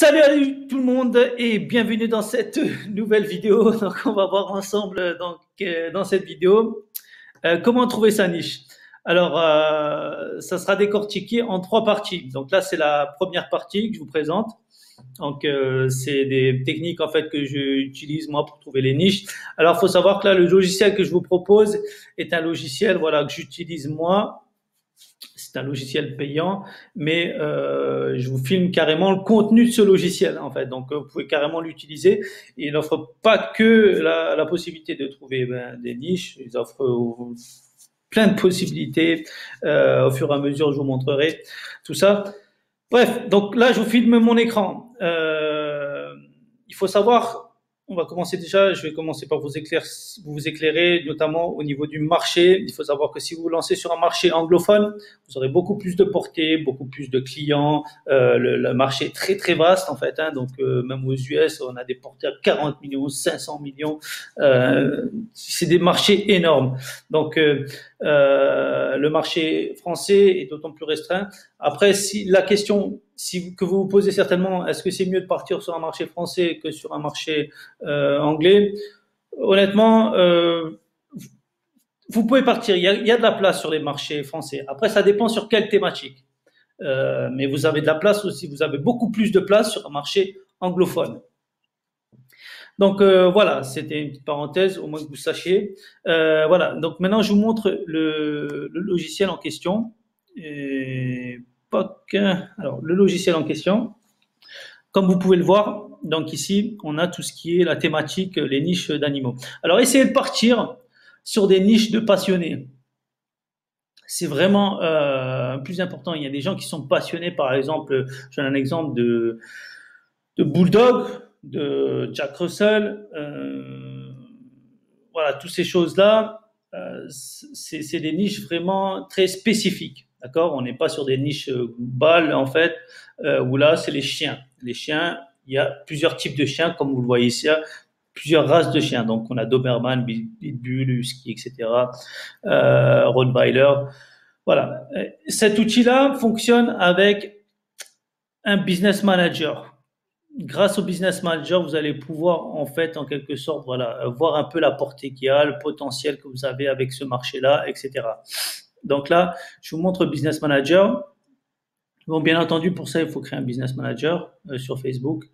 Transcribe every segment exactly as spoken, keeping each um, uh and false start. Salut à tout le monde et bienvenue dans cette nouvelle vidéo. Donc on va voir ensemble donc, euh, dans cette vidéo euh, comment trouver sa niche. Alors euh, ça sera décortiqué en trois parties. Donc là c'est la première partie que je vous présente. Donc euh, c'est des techniques en fait que j'utilise moi pour trouver les niches. Alors il faut savoir que là le logiciel que je vous propose est un logiciel voilà que j'utilise moi. C'est un logiciel payant, mais euh, je vous filme carrément le contenu de ce logiciel en fait. Donc vous pouvez carrément l'utiliser. Il n'offre pas que la, la possibilité de trouver ben, des niches. Il offre euh, plein de possibilités. Euh, au fur et à mesure, je vous montrerai tout ça. Bref, donc là je vous filme mon écran. Euh, il faut savoir. On va commencer déjà, je vais commencer par vous éclairer, vous éclairer, notamment au niveau du marché. Il faut savoir que si vous vous lancez sur un marché anglophone, vous aurez beaucoup plus de portée, beaucoup plus de clients. Euh, le, le marché est très, très vaste, en fait. Hein, donc, euh, même aux U S, on a des portées à quarante millions, cinq cents millions. Euh, c'est des marchés énormes. Donc, euh, euh, le marché français est d'autant plus restreint. Après, si la question... Si, que vous vous posez certainement, est-ce que c'est mieux de partir sur un marché français que sur un marché euh, anglais? Honnêtement, euh, vous pouvez partir. Il y, a, il y a de la place sur les marchés français. Après, ça dépend sur quelle thématique. Euh, mais vous avez de la place aussi. Vous avez beaucoup plus de place sur un marché anglophone. Donc euh, voilà, c'était une petite parenthèse, au moins que vous sachiez. Euh, voilà. Donc maintenant, je vous montre le, le logiciel en question. Et... Alors, le logiciel en question, comme vous pouvez le voir, donc ici, on a tout ce qui est la thématique, les niches d'animaux. Alors, essayez de partir sur des niches de passionnés. C'est vraiment euh, plus important. Il y a des gens qui sont passionnés, par exemple, je donne un exemple de, de Bulldog, de Jack Russell, euh, voilà, toutes ces choses-là, euh, c'est des niches vraiment très spécifiques. D'accord, on n'est pas sur des niches globales en fait, euh, où là c'est les chiens. Les chiens, il y a plusieurs types de chiens, comme vous le voyez ici, plusieurs races de chiens. Donc on a Doberman, Pitbull, Husky, et cetera, euh, Rottweiler. Voilà. Cet outil-là fonctionne avec un business manager. Grâce au business manager, vous allez pouvoir en fait, en quelque sorte, voilà, voir un peu la portée qu'il y a, le potentiel que vous avez avec ce marché-là, et cetera. Donc là, je vous montre Business Manager. Bon, bien entendu, pour ça, il faut créer un Business Manager euh, sur Facebook.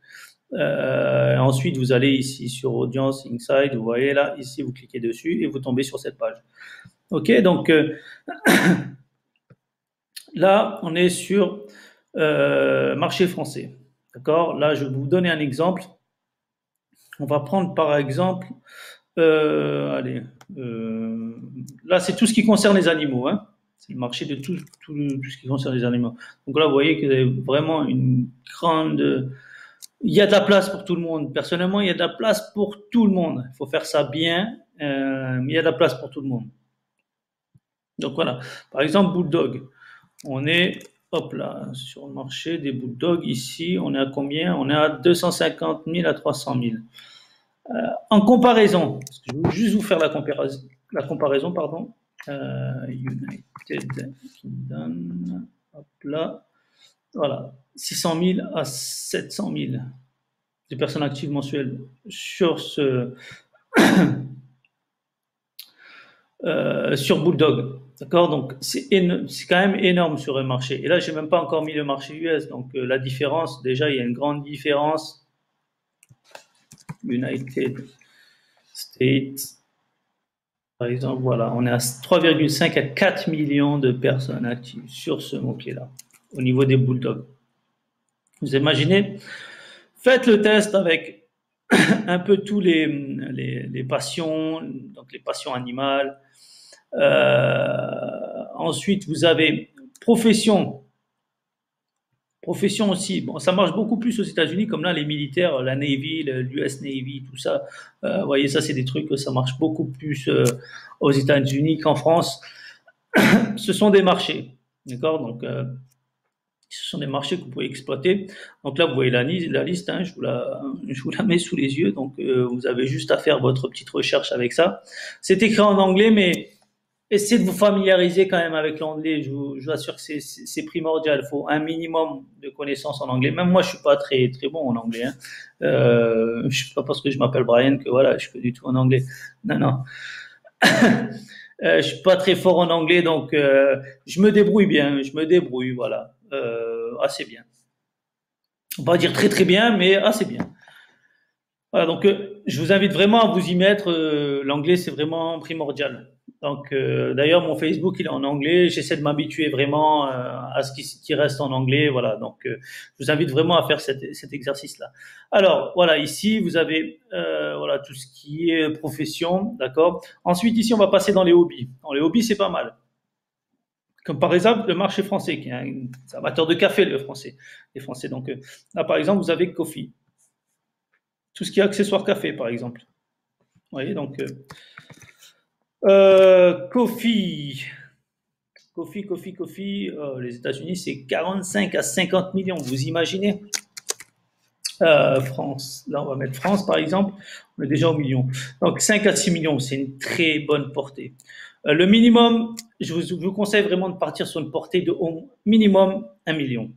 Euh, ensuite, vous allez ici sur Audience, Inside, vous voyez là, ici, vous cliquez dessus et vous tombez sur cette page. OK, donc euh, là, on est sur euh, marché français. D'accord? Là, je vais vous donner un exemple. On va prendre par exemple... Euh, allez, euh, là c'est tout ce qui concerne les animaux, hein. C'est le marché de tout, tout, tout ce qui concerne les animaux. Donc là vous voyez que vous avez vraiment une grande, il y a de la place pour tout le monde. Personnellement il y a de la place pour tout le monde. Il faut faire ça bien, euh, mais il y a de la place pour tout le monde. Donc voilà, par exemple Bulldog, on est hop là sur le marché des Bulldogs ici, on est à combien? On est à deux cent cinquante mille à trois cent mille. Euh, en comparaison, parce que je vais juste vous faire la comparaison, la comparaison pardon, euh, United Kingdom, hop là, voilà, six cent mille à sept cent mille de personnes actives mensuelles sur ce, euh, sur Bulldog, d'accord, donc c'est quand même énorme sur le marché, et là j'ai même pas encore mis le marché U S, donc euh, la différence, déjà il y a une grande différence, United States, par exemple, voilà, on est à trois virgule cinq à quatre millions de personnes actives sur ce mot-clé-là, au niveau des Bulldogs. Vous imaginez? Faites le test avec un peu tous les, les, les passions, donc les passions animales. Euh, ensuite, vous avez profession. Profession aussi, bon, ça marche beaucoup plus aux États-Unis, comme là, les militaires, la Navy, l'U S Navy, tout ça. Vous euh, voyez, ça, c'est des trucs que ça marche beaucoup plus euh, aux États-Unis qu'en France. Ce sont des marchés, d'accord? Donc, euh, ce sont des marchés que vous pouvez exploiter. Donc là, vous voyez la, la liste, hein, je, vous la, je vous la mets sous les yeux. Donc, euh, vous avez juste à faire votre petite recherche avec ça. C'est écrit en anglais, mais essayez de vous familiariser quand même avec l'anglais. Je vous, je vous assure que c'est, c'est, c'est primordial. Il faut un minimum de connaissances en anglais. Même moi, je suis pas très très bon en anglais. Hein. Euh, je ne suis pas parce que je m'appelle Brian que voilà, je suis pas du tout en anglais. Non, non. euh, je suis pas très fort en anglais, donc euh, je me débrouille bien. Je me débrouille, voilà, euh, assez bien. On va dire très très bien, mais assez bien. Voilà, donc euh, je vous invite vraiment à vous y mettre. Euh, l'anglais, c'est vraiment primordial. Donc, euh, d'ailleurs, mon Facebook, il est en anglais. J'essaie de m'habituer vraiment euh, à ce qui, qui reste en anglais. Voilà, donc euh, je vous invite vraiment à faire cette, cet exercice-là. Alors, voilà, ici, vous avez euh, voilà tout ce qui est profession, d'accord. Ensuite, ici, on va passer dans les hobbies. Dans les hobbies, c'est pas mal. Comme par exemple le marché français, qui est un amateur de café, le français, les Français. Donc, euh, là, par exemple, vous avez coffee. Tout ce qui est accessoire café, par exemple. Vous voyez, donc, euh, euh, coffee, coffee, coffee, coffee, euh, les États-Unis, c'est quarante-cinq à cinquante millions, vous imaginez. euh, France, là, on va mettre France, par exemple, on est déjà au million. Donc, cinq à six millions, c'est une très bonne portée. Euh, le minimum, je vous, je vous conseille vraiment de partir sur une portée de au minimum un million.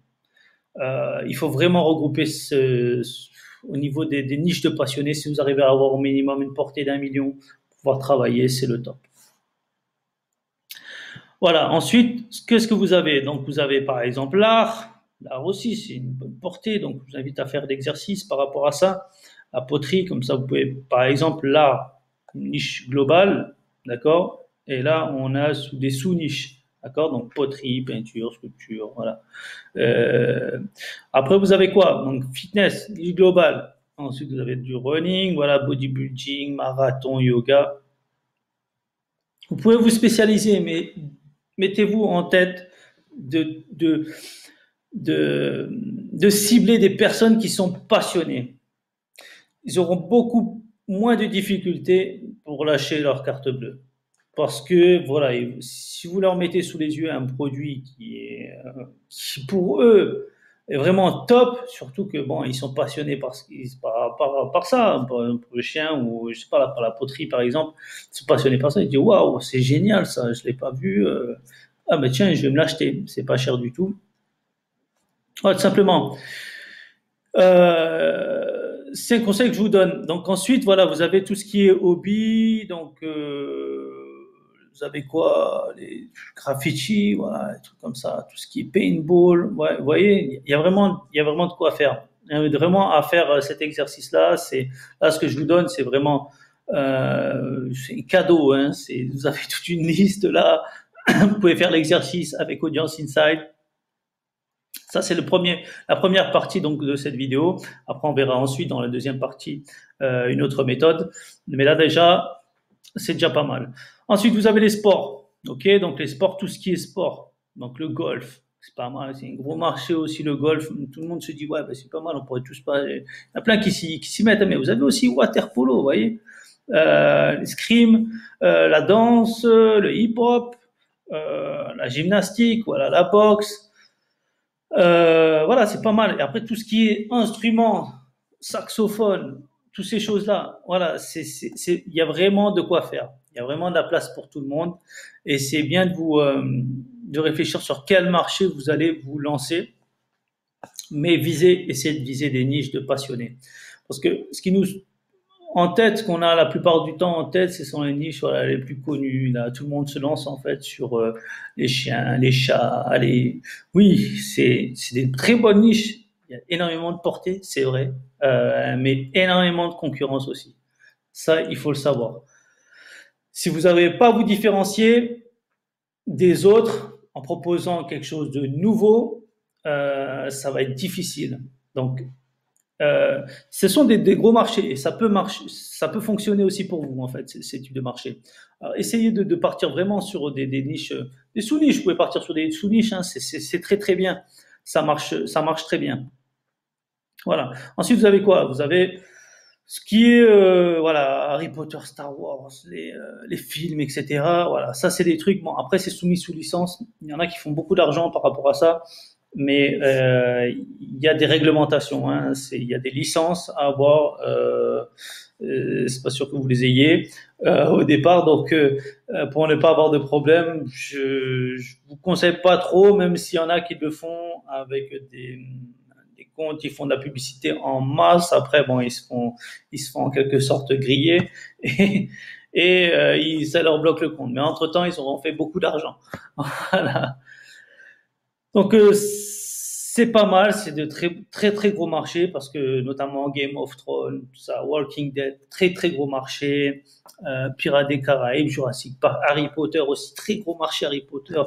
Euh, il faut vraiment regrouper ce... ce au niveau des, des niches de passionnés. Si vous arrivez à avoir au minimum une portée d'un million, pouvoir travailler, c'est le top. Voilà, ensuite, qu'est-ce que vous avez? Donc, vous avez par exemple l'art. L'art aussi, c'est une bonne portée, donc je vous invite à faire d'exercices par rapport à ça. La poterie, comme ça, vous pouvez, par exemple, l'art, une niche globale, d'accord? Et là, on a des sous-niches, d'accord? Donc, poterie, peinture, sculpture, voilà. Euh, après, vous avez quoi? Donc, fitness, niche globale. Ensuite, vous avez du running, voilà, bodybuilding, marathon, yoga. Vous pouvez vous spécialiser, mais mettez-vous en tête de, de, de, de cibler des personnes qui sont passionnées. Ils auront beaucoup moins de difficultés pour lâcher leur carte bleue. Parce que, voilà, si vous leur mettez sous les yeux un produit qui est, qui pour eux, est vraiment top, surtout que, bon, ils sont passionnés par, par, par, par ça, par le chien ou, je sais pas, par la poterie, par exemple, ils sont passionnés par ça, ils disent, waouh, c'est génial ça, je l'ai pas vu, euh, ah ben tiens, je vais me l'acheter, c'est pas cher du tout. Voilà, tout simplement. Euh, c'est un conseil que je vous donne. Donc ensuite, voilà, vous avez tout ce qui est hobby, donc, euh, vous avez quoi? Les graffitis, voilà, des trucs comme ça, tout ce qui est paintball. Ouais, vous voyez, il y a vraiment, il y a vraiment de quoi faire. Il y a vraiment à faire cet exercice-là. C'est là ce que je vous donne, c'est vraiment euh, c'est cadeau. Hein, c'est, vous avez toute une liste là. Vous pouvez faire l'exercice avec Audience Inside. Ça, c'est le premier, la première partie donc de cette vidéo. Après, on verra ensuite dans la deuxième partie euh, une autre méthode. Mais là déjà, c'est déjà pas mal. Ensuite, vous avez les sports, ok? Donc, les sports, tout ce qui est sport. Donc, le golf, c'est pas mal, c'est un gros marché aussi, le golf. Tout le monde se dit, ouais, ben, c'est pas mal, on pourrait tous pas... Il y a plein qui s'y, qui s'y mettent, mais vous avez aussi water polo, vous voyez? Euh, l'escrime, euh, la danse, le hip-hop, euh, la gymnastique, voilà, la boxe. Euh, voilà, c'est pas mal. Et après, tout ce qui est instrument, saxophone, toutes ces choses-là, voilà, c'est, c'est, c'est, il y a vraiment de quoi faire. Il y a vraiment de la place pour tout le monde et c'est bien de vous euh, de réfléchir sur quel marché vous allez vous lancer, mais viser, essayez de viser des niches de passionnés. Parce que ce qui nous en tête, ce qu'on a la plupart du temps en tête, ce sont les niches voilà, les plus connues. Là, tout le monde se lance en fait sur euh, les chiens, les chats, les... Oui, c'est c'est des très bonnes niches. Il y a énormément de portée, c'est vrai, euh, mais énormément de concurrence aussi. Ça, il faut le savoir. Si vous n'arrivez pas à vous différencier des autres en proposant quelque chose de nouveau, euh, ça va être difficile. Donc, euh, ce sont des, des gros marchés et ça peut, marcher, ça peut fonctionner aussi pour vous, en fait, ces, ces types de marchés. Alors, essayez de, de partir vraiment sur des, des niches, des sous-niches. Vous pouvez partir sur des sous-niches, hein, c'est, c'est, c'est très, très bien. Ça marche, ça marche très bien. Voilà. Ensuite, vous avez quoi? Vous avez... ce qui est euh, voilà Harry Potter, Star Wars, les, euh, les films, et cetera. Voilà, ça c'est des trucs. Bon, après c'est soumis sous licence. Il y en a qui font beaucoup d'argent par rapport à ça, mais il euh, y a des réglementations. Hein. C'est, il y a des licences à avoir. Euh, euh, c'est pas sûr que vous les ayez euh, au départ. Donc, euh, pour ne pas avoir de problème, je, je vous conseille pas trop, même s'il y en a qui le font avec des, des comptes, ils font de la publicité en masse. Après, bon, ils se font, ils se font en quelque sorte griller et, et euh, ils, ça leur bloque le compte. Mais entre temps, ils auront fait beaucoup d'argent. Voilà. Donc, euh, c'est pas mal, c'est de très, très, très gros marchés parce que notamment Game of Thrones, tout ça, Walking Dead, très, très gros marché, euh, Pirates des Caraïbes, Jurassic Park, Harry Potter aussi, très gros marché Harry Potter.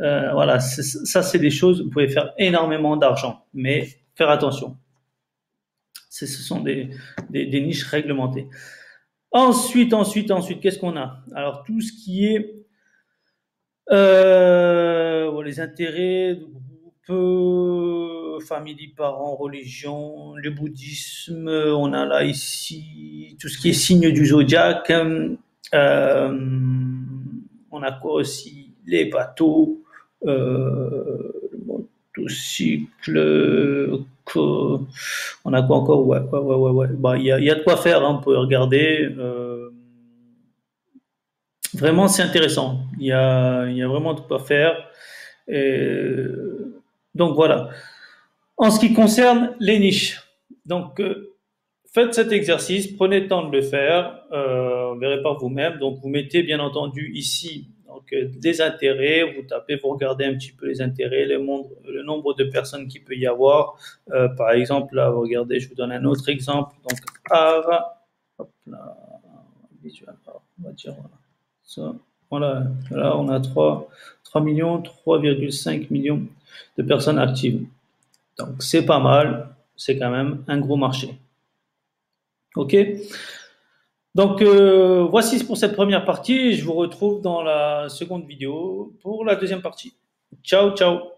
Euh, voilà, ça, c'est des choses, vous pouvez faire énormément d'argent, mais faire attention. Ce sont des, des, des niches réglementées. Ensuite, ensuite, ensuite, qu'est-ce qu'on a? Alors, tout ce qui est euh, bon, les intérêts, peu, famille, parents, religion, le bouddhisme, on a là ici tout ce qui est signe du zodiaque, euh, on a quoi aussi? Les bateaux, euh, motocycle, on a quoi encore? Ouais, ouais, ouais, ouais, ouais. Bah, y a, y a de quoi faire, hein, on peut regarder. Euh, vraiment, c'est intéressant. Il y a, y a vraiment de quoi faire. Et, donc voilà. En ce qui concerne les niches, donc euh, faites cet exercice, prenez le temps de le faire, euh, vous verrez par vous-même. Donc vous mettez bien entendu ici donc, euh, des intérêts, vous tapez, vous regardez un petit peu les intérêts, le, monde, le nombre de personnes qu'il peut y avoir. Euh, par exemple, là, vous regardez, je vous donne un autre exemple. Donc, art, hop là, visual, on va dire voilà. Ça, voilà, là, on a trois millions, trois virgule cinq millions de personnes actives. Donc, c'est pas mal. C'est quand même un gros marché. OK? Donc, euh, voici pour cette première partie. Je vous retrouve dans la seconde vidéo pour la deuxième partie. Ciao, ciao!